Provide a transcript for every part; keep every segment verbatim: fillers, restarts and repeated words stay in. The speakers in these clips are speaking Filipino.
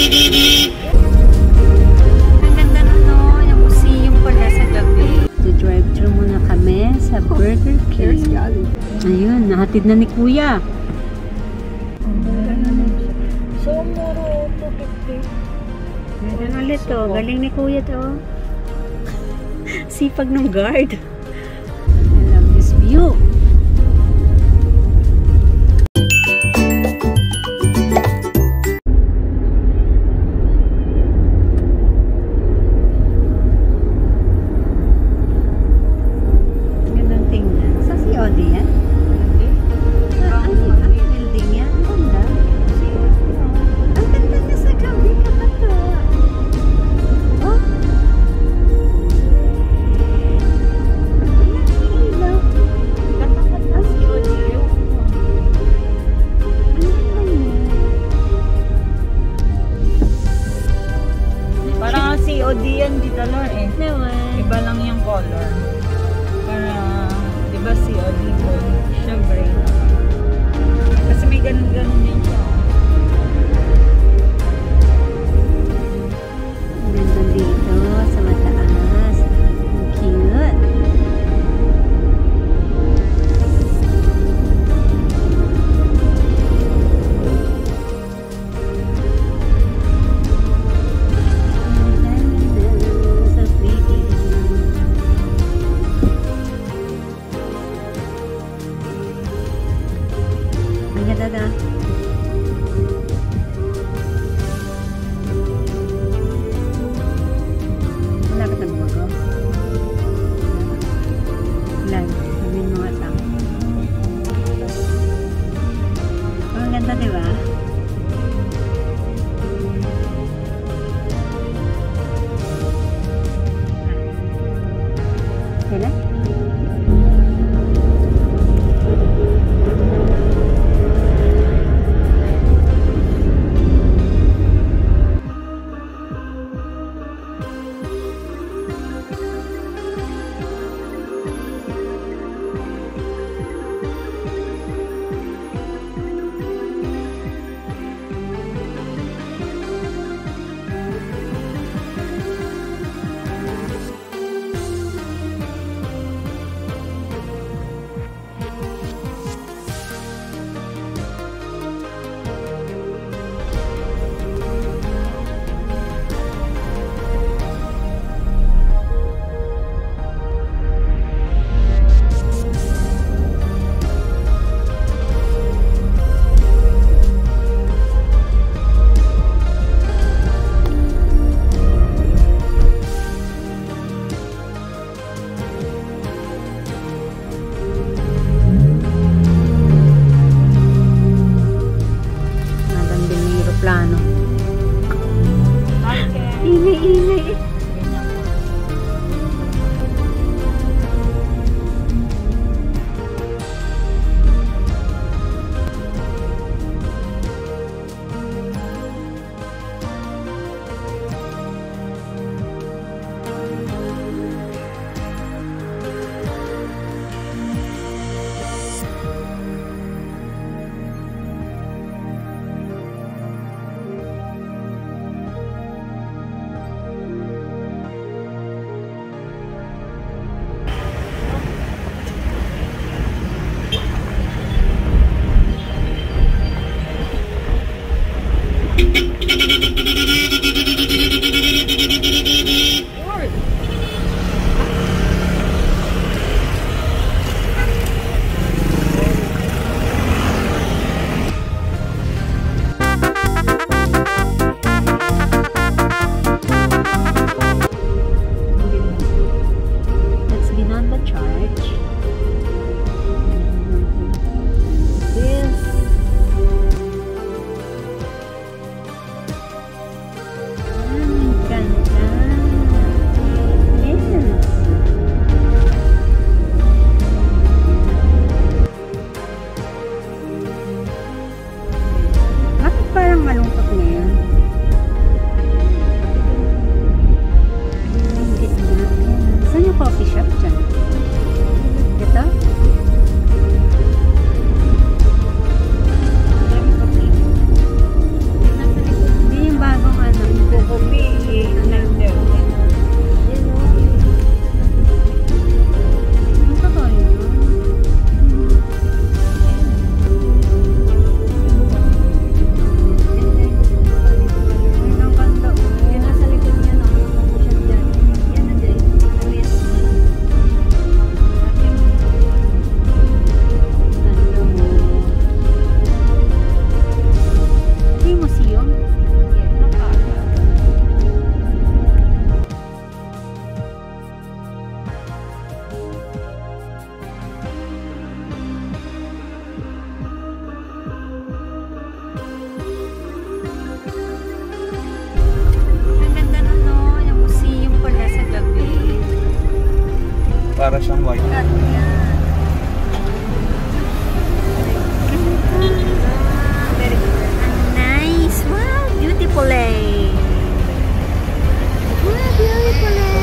Ang ganda na no, yung museum pala sa gabi. Di-drive-thru muna kami sa Burger King. Ayun, nahatid na ni Kuya. So moro, two fifty. Meron ulit to, galing ni Kuya to. Sipag ng guard. I love this view. para siyang white. Nice! Wow! Beautiful eh! Wow! Beautiful eh!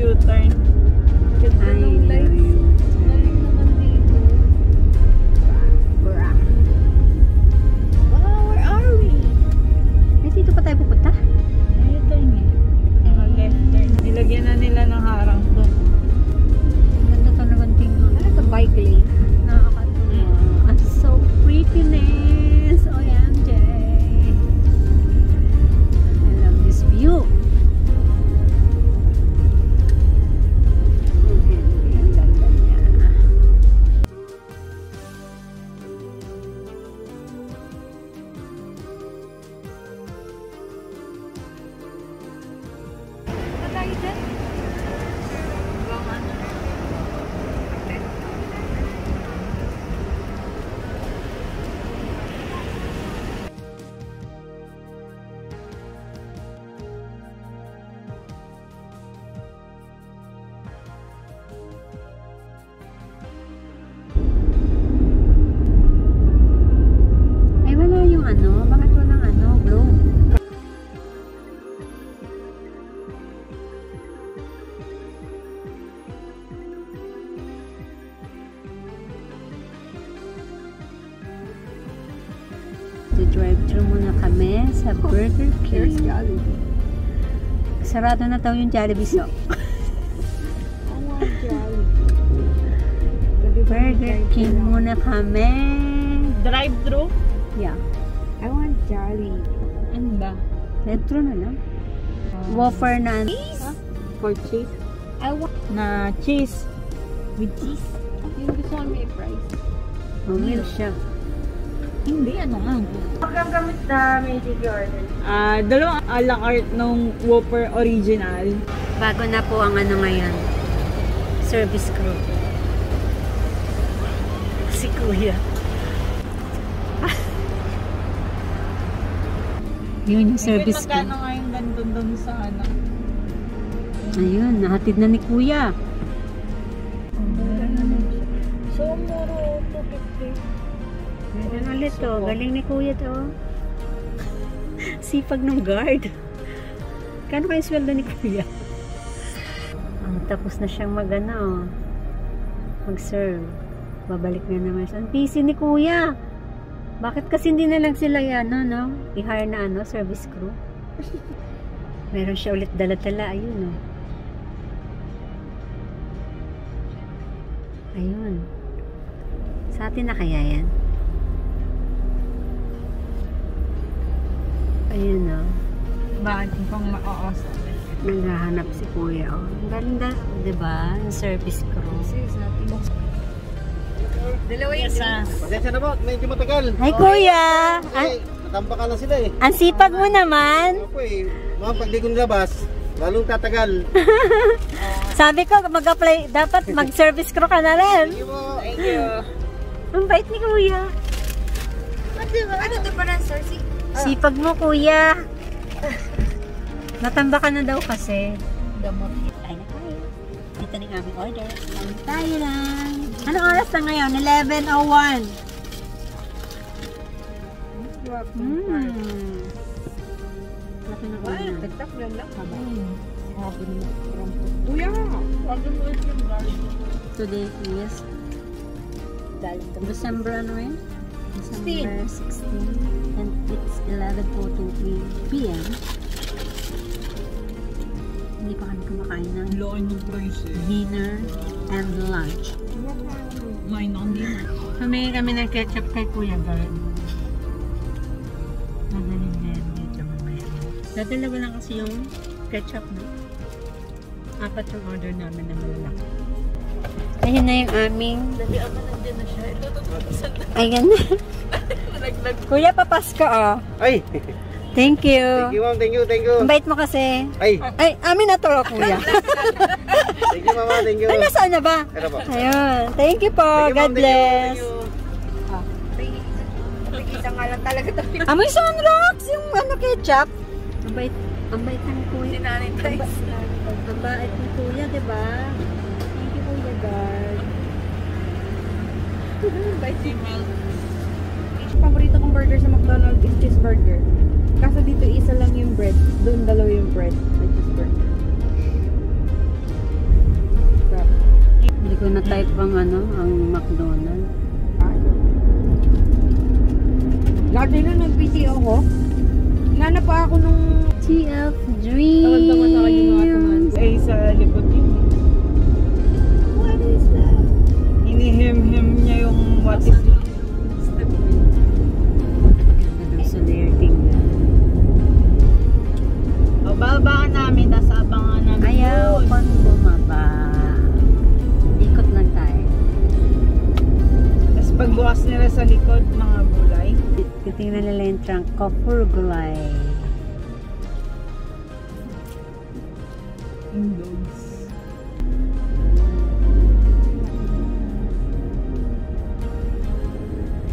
U-turn. Ganda ng lights. Galing naman dito. Wow, where are we? Eh, dito pa tayo pupunta? Ay, U-turn eh. Mag-left turn. Nilagyan na nila ng harang to. Ganda to naman tingnan. Ano ito? Bike lane. Nakakatuwa. Ang so prettiness. O M G. I love this view. Drive-thru muna kami sa Burger King. Sarado na daw yung Jollibee so. Burger King muna kami. Drive-thru? Yeah. I want Jollibee. Ano ba? Drive-thru na lang. Whopper na cheese? For cheese? I want na cheese. With cheese? Yung gusto ko may fries. Mamil siya. Hindi, ano nga. Magkang gamit na may digi order? Ah, dalawang a la carte nung Whopper Original. Bago na po ang ano ngayon. Service crew. Si Kuya. Yun yung service crew. Magkano ngayon nandun doon sa ano? Ayun, nahatid na ni Kuya. So, muro two fifty. Ganun ulit to. Galing ni Kuya to. Sipag ng guard. Kano kayo sweldo ni Kuya? Oh, tapos na siyang mag-ano. Mag-serve. Babalik na naman siya. Ang busy ni Kuya. Bakit kasi hindi na lang sila yan, no? no? I-hire na ano, service crew. Meron siya ulit dala-dala. Ayun, no? Ayun. Sa atin na kaya yan? Ayun o. Oh. Bakit kung ma-o-ost? Naghahanap si Kuya o. Oh. Ang ganda, diba? Ang service crew. Dalawa yun sa... Pasensya na po, medyo matagal. Hi Kuya! Ay, natambakan na sila eh. Ang sipag mo naman. Ako eh, mga pag di ko nilabas, lalong tatagal. Sabi ko, mag-apply, dapat mag-service crew ka na rin. Thank you po. Thank you. Ang bait ni Kuya. Ano ito pa ng sir? Sipag mo, Kuya. Natambakan na daw kasi. Damot. Ay na tayo. Dito na yung aming order. Lang tayo lang. Anong oras na ngayon? eleven oh one. Hmm. Ay, nagtagtak lang lang. Sabi mo. Kuya, wag mo ito yung garlic. Today is December ano eh? December sixteen and it's eleven oh two p m Hindi pa kami kumakain ng dinner and lunch. Mine on dinner. Pamili kami ng ketchup kay Kuya Garrett. Magaling na yan dito mamaya. Dadalawa lang kasi yung ketchup na. Apat yung order namin na malalaki. Ayun na yung aming... Dalian na nandiyan na siya. Ayan na. Kuya, papasko oh. Ay! Thank you. Thank you, ma'am. Thank you, thank you. Bait mo kasi. Ay! Ay, amin na to, Kuya. Thank you, mama. Thank you. Ay, nasaan na ba? Ito po. Ayun. Thank you po. Thank you, God bless. Thank you, ma'am. Thank you. Nakikita nga lang talaga ito. Amoy sunrocks! Yung ano, ketchup. Ang bait. Ang bait ng Kuya. Sinanitize. Ang bait ng Kuya, diba? Thank you, Kuya God. Bait si Mel. Paborito kong burger sa McDonald's is cheeseburger. Kaso dito isa lang yung bread. Doon dalawa yung bread na cheeseburger. Hindi ko na-type ang ano, ang McDonald's. Lagi na nung P T O ko. Nanap pa ako nung T F Dreams. Tawad-tawad na kayo mga tumahan. Eh, sa likod yun. What is that? Inihim-him niya yung what is that? Babaan namin, tas abangan namin. Ayaw pang bumaba. Ikot lang tayo. Tapos pagbukas nila sa likod, mga gulay. Titingnan nila yung trunk ko, puro gulay. Indogs.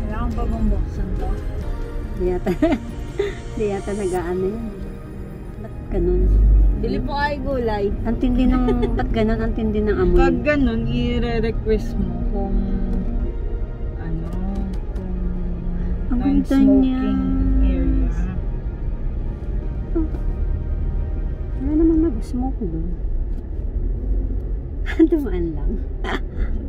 Kailangan pa bang buksan to? Di yata. Di yata nagaan na yun. Ganun. Bili po ay gulay. Ang tindi ng, ba't ganun? Ang tindi ng amoy. Pag ganun, i-re-request mo kung ano, kung non-smoking areas. Oh. Wala namang nag-smoke doon. Dumaan lang.